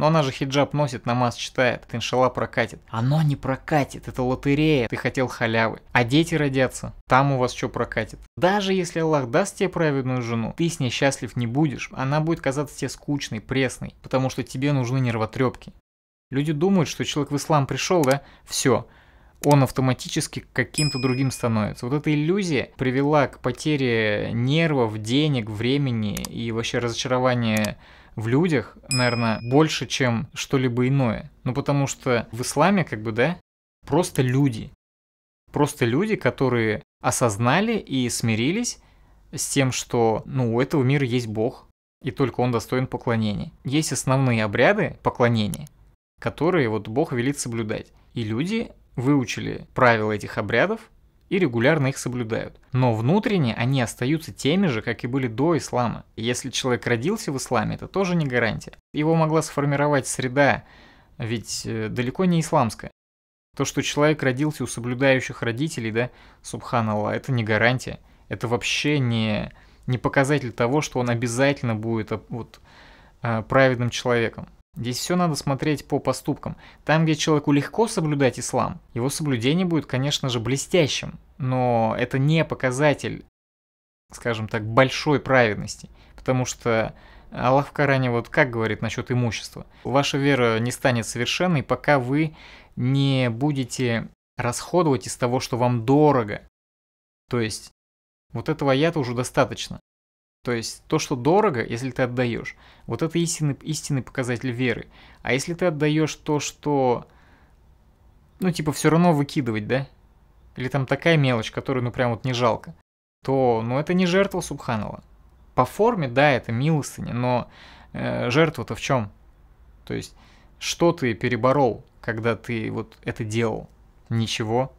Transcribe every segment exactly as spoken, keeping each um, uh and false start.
Но она же хиджаб носит, намаз читает. Это иншалла прокатит. Оно не прокатит, это лотерея. Ты хотел халявы. А дети родятся, там у вас что прокатит? Даже если Аллах даст тебе праведную жену, ты с ней счастлив не будешь. Она будет казаться тебе скучной, пресной, потому что тебе нужны нервотрепки. Люди думают, что человек в ислам пришел, да? Все. Он автоматически каким-то другим становится. Вот эта иллюзия привела к потере нервов, денег, времени и вообще разочарования в людях, наверное, больше, чем что-либо иное. Ну, потому что в исламе, как бы, да, просто люди. Просто люди, которые осознали и смирились с тем, что, ну, у этого мира есть Бог, и только Он достоин поклонения. Есть основные обряды поклонения, которые вот Бог велит соблюдать. И люди выучили правила этих обрядов и регулярно их соблюдают. Но внутренне они остаются теми же, как и были до ислама. И если человек родился в исламе, это тоже не гарантия. Его могла сформировать среда, ведь далеко не исламская. То, что человек родился у соблюдающих родителей, да, субханаллах, это не гарантия. Это вообще не, не показатель того, что он обязательно будет вот, праведным человеком. Здесь все надо смотреть по поступкам. Там, где человеку легко соблюдать ислам, его соблюдение будет, конечно же, блестящим. Но это не показатель, скажем так, большой праведности. Потому что Аллах в Коране вот как говорит насчет имущества? Ваша вера не станет совершенной, пока вы не будете расходовать из того, что вам дорого. То есть вот этого аята уже достаточно. То есть то, что дорого, если ты отдаешь, вот это истинный, истинный показатель веры. А если ты отдаешь то, что, ну типа все равно выкидывать, да? Или там такая мелочь, которую ну прям вот не жалко, то ну это не жертва, субханаллах. По форме, да, это милостыня, но э, жертва-то в чем? То есть что ты переборол, когда ты вот это делал? Ничего.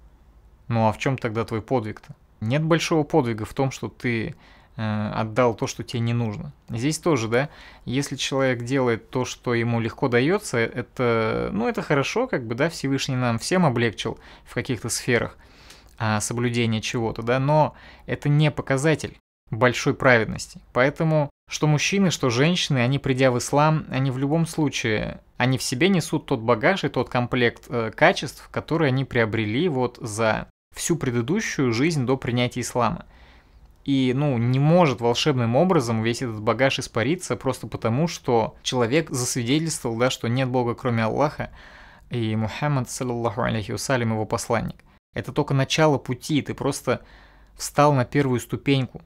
Ну а в чем тогда твой подвиг-то? Нет большого подвига в том, что ты отдал то, что тебе не нужно. Здесь тоже, да, если человек делает то, что ему легко дается, это, ну, это хорошо, как бы, да, Всевышний нам всем облегчил в каких-то сферах а, соблюдение чего-то, да, но это не показатель большой праведности. Поэтому, что мужчины, что женщины, они, придя в ислам, они в любом случае, они в себе несут тот багаж и тот комплект э, качеств, которые они приобрели вот за всю предыдущую жизнь до принятия ислама. И, ну, не может волшебным образом весь этот багаж испариться просто потому, что человек засвидетельствовал, да, что нет Бога, кроме Аллаха, и Мухаммад, саллаллаху алейхи вассалям, его посланник. Это только начало пути, ты просто встал на первую ступеньку.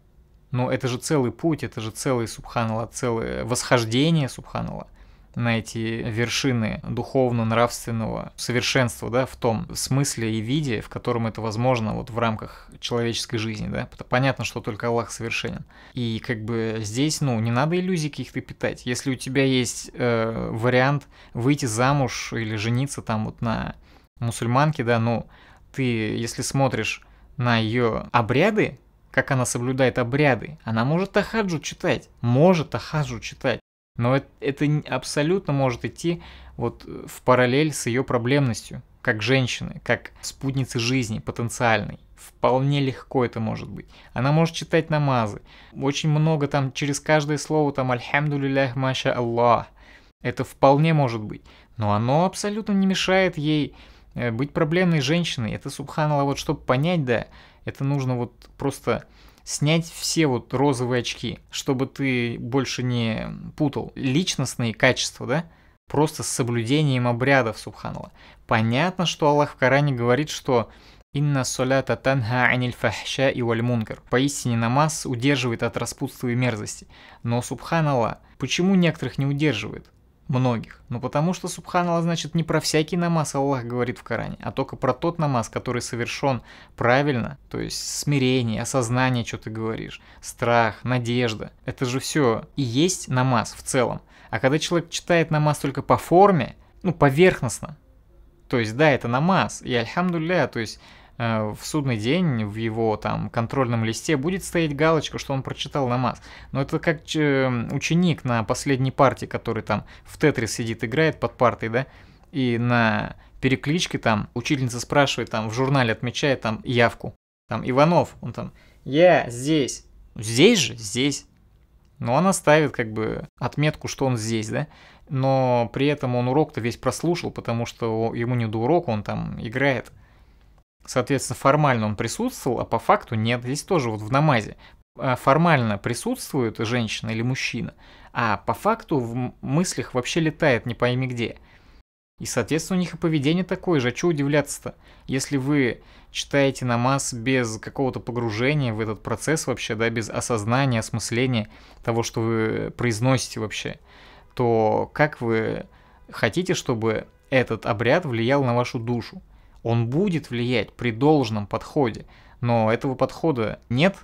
Но это же целый путь, это же целый, субханаллах, целое восхождение, субханаллах, на эти вершины духовно-нравственного совершенства, да, в том смысле и виде, в котором это возможно вот в рамках человеческой жизни, да, понятно, что только Аллах совершенен. И как бы здесь, ну, не надо иллюзий каких-то питать. Если у тебя есть э, вариант выйти замуж или жениться там вот на мусульманке, да, ну, ты, если смотришь на ее обряды, как она соблюдает обряды, она может тахаджуд читать, может тахаджуд читать. Но это, это абсолютно может идти вот в параллель с ее проблемностью, как женщины, как спутницы жизни потенциальной. Вполне легко это может быть. Она может читать намазы. Очень много там, через каждое слово там «Альхамдулиллях, маша Аллах». Это вполне может быть. Но оно абсолютно не мешает ей быть проблемной женщиной. Это, субханаллах, вот чтобы понять, да, это нужно вот просто снять все вот розовые очки, чтобы ты больше не путал личностные качества, да, просто с соблюдением обрядов, субханаллах. Понятно, что Аллах в Коране говорит, что «Инна солята танха аниль фахша и валь мункар». Поистине намаз удерживает от распутства и мерзости. Но, субханаллах, почему некоторых не удерживает? Многих. Ну потому что, субханаллах, значит, не про всякий намаз Аллах говорит в Коране, а только про тот намаз, который совершен правильно, то есть смирение, осознание, что ты говоришь, страх, надежда. Это же все и есть намаз в целом. А когда человек читает намаз только по форме, ну поверхностно, то есть да, это намаз, и альхамдулилля, то есть э, в судный день в его там контрольном листе будет стоять галочка, что он прочитал намаз. Но это как ученик на последней партии, который там в тетрис сидит, играет под партой, да, и на перекличке там учительница спрашивает, там в журнале отмечает там явку, там Иванов, он там «Я здесь», «Здесь же», «Здесь». Но она ставит как бы отметку, что он здесь, да, но при этом он урок-то весь прослушал, потому что ему не до урока, он там играет. Соответственно, формально он присутствовал, а по факту нет. Здесь тоже вот в намазе. Формально присутствует женщина или мужчина, а по факту в мыслях вообще летает не пойми где. И, соответственно, у них и поведение такое же. А чего удивляться-то? Если вы читаете намаз без какого-то погружения в этот процесс вообще, да, без осознания, осмысления того, что вы произносите вообще, то как вы хотите, чтобы этот обряд влиял на вашу душу? Он будет влиять при должном подходе, но этого подхода нет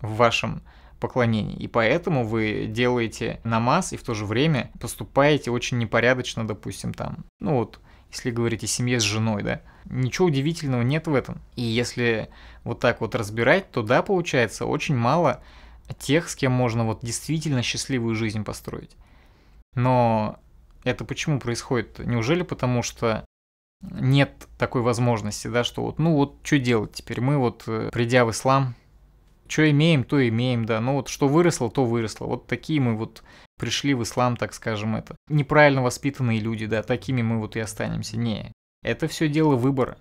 в вашем поклонении, и поэтому вы делаете намаз и в то же время поступаете очень непорядочно, допустим, там, ну вот, если говорить о семье с женой, да, ничего удивительного нет в этом. И если вот так вот разбирать, то да, получается, очень мало тех, с кем можно вот действительно счастливую жизнь построить. Но это почему происходит? Неужели потому что нет такой возможности, да, что вот, ну вот, что делать теперь? Мы вот, придя в ислам, что имеем, то имеем, да, ну вот, что выросло, то выросло. Вот такие мы вот пришли в ислам, так скажем, это. Неправильно воспитанные люди, да, такими мы вот и останемся. Не, это все дело выбора.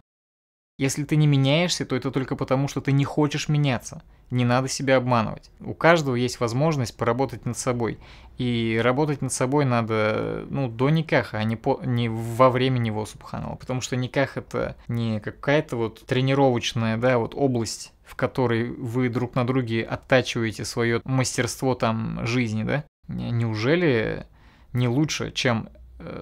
Если ты не меняешься, то это только потому, что ты не хочешь меняться. Не надо себя обманывать. У каждого есть возможность поработать над собой. И работать над собой надо, ну, до никаха, а не, по, не во время него, субханаллах. Потому что никах — это не какая-то вот тренировочная, да, вот область, в которой вы друг на друге оттачиваете свое мастерство там жизни, да. Неужели не лучше, чем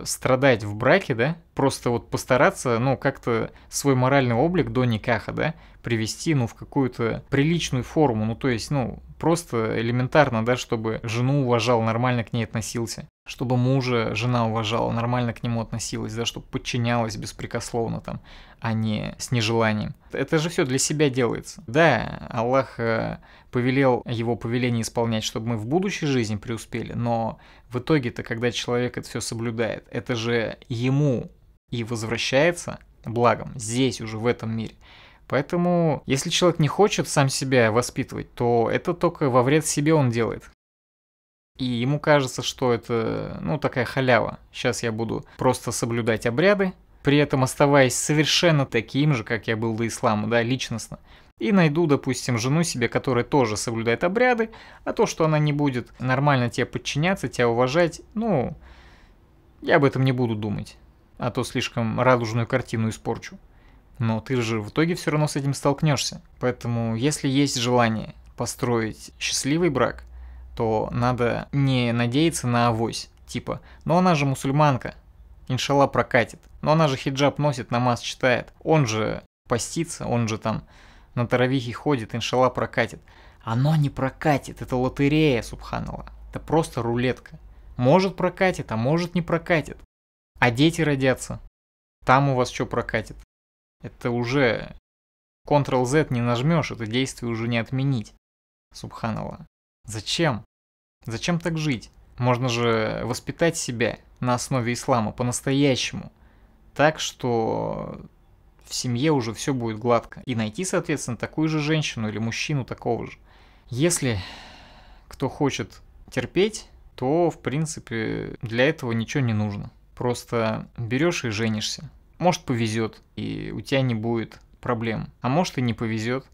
страдать в браке, да, просто вот постараться, ну, как-то свой моральный облик до никаха, да, привести, ну, в какую-то приличную форму, ну, то есть, ну, просто элементарно, да, чтобы жену уважал, нормально к ней относился, чтобы мужа жена уважала, нормально к нему относилась, да, чтобы подчинялась беспрекословно там, а не с нежеланием. Это же все для себя делается. Да, Аллах повелел его повеление исполнять, чтобы мы в будущей жизни преуспели, но в итоге-то, когда человек это все соблюдает, это же ему и возвращается благом здесь уже, в этом мире. Поэтому, если человек не хочет сам себя воспитывать, то это только во вред себе он делает. И ему кажется, что это, ну, такая халява. Сейчас я буду просто соблюдать обряды, при этом оставаясь совершенно таким же, как я был до ислама, да, личностно. И найду, допустим, жену себе, которая тоже соблюдает обряды, а то, что она не будет нормально тебе подчиняться, тебя уважать, ну, я об этом не буду думать, а то слишком радужную картину испорчу. Но ты же в итоге все равно с этим столкнешься. Поэтому, если есть желание построить счастливый брак, то надо не надеяться на авось, типа, ну она же мусульманка, иншалла прокатит, но она же хиджаб носит, намаз читает, он же постится, он же там на таравихе ходит, иншалла прокатит. Оно не прокатит, это лотерея, субханаллах, это просто рулетка. Может прокатит, а может не прокатит. А дети родятся, там у вас что прокатит? Это уже контрол зет не нажмешь, это действие уже не отменить, субханаллах. Зачем? Зачем так жить? Можно же воспитать себя на основе ислама по-настоящему, так что в семье уже все будет гладко. И найти, соответственно, такую же женщину или мужчину такого же. Если кто хочет терпеть, то, в принципе, для этого ничего не нужно. Просто берешь и женишься. Может, повезет, и у тебя не будет проблем. А может, и не повезет.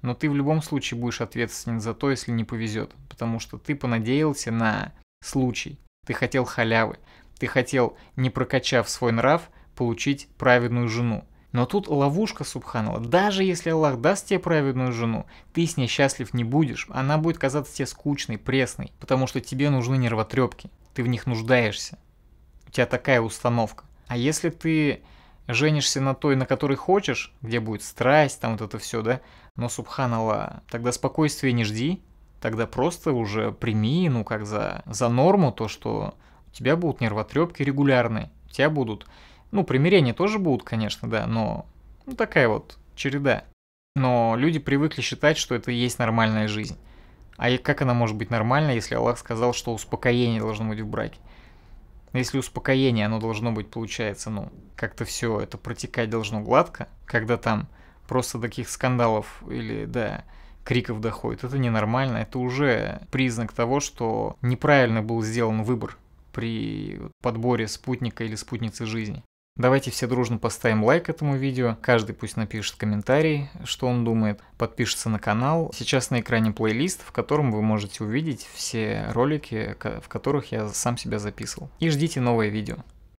Но ты в любом случае будешь ответственен за то, если не повезет. Потому что ты понадеялся на случай. Ты хотел халявы. Ты хотел, не прокачав свой нрав, получить праведную жену. Но тут ловушка, субханаллах. Даже если Аллах даст тебе праведную жену, ты с ней счастлив не будешь. Она будет казаться тебе скучной, пресной. Потому что тебе нужны нервотрепки. Ты в них нуждаешься. У тебя такая установка. А если ты женишься на той, на которой хочешь, где будет страсть, там вот это все, да, но, субханаллах, тогда спокойствия не жди, тогда просто уже прими, ну, как за, за норму то, что у тебя будут нервотрепки регулярные, у тебя будут, ну, примирения тоже будут, конечно, да, но ну, такая вот череда. Но люди привыкли считать, что это и есть нормальная жизнь. А как она может быть нормальной, если Аллах сказал, что успокоение должно быть в браке? Если успокоение, оно должно быть, получается, ну, как-то все это протекать должно гладко, когда там просто таких скандалов или, да, криков доходит, это ненормально, это уже признак того, что неправильно был сделан выбор. при подборе спутника или спутницы жизни. Давайте все дружно поставим лайк этому видео, каждый пусть напишет комментарий, что он думает, подпишется на канал. Сейчас на экране плейлист, в котором вы можете увидеть все ролики, в которых я сам себя записывал. И ждите новые видео.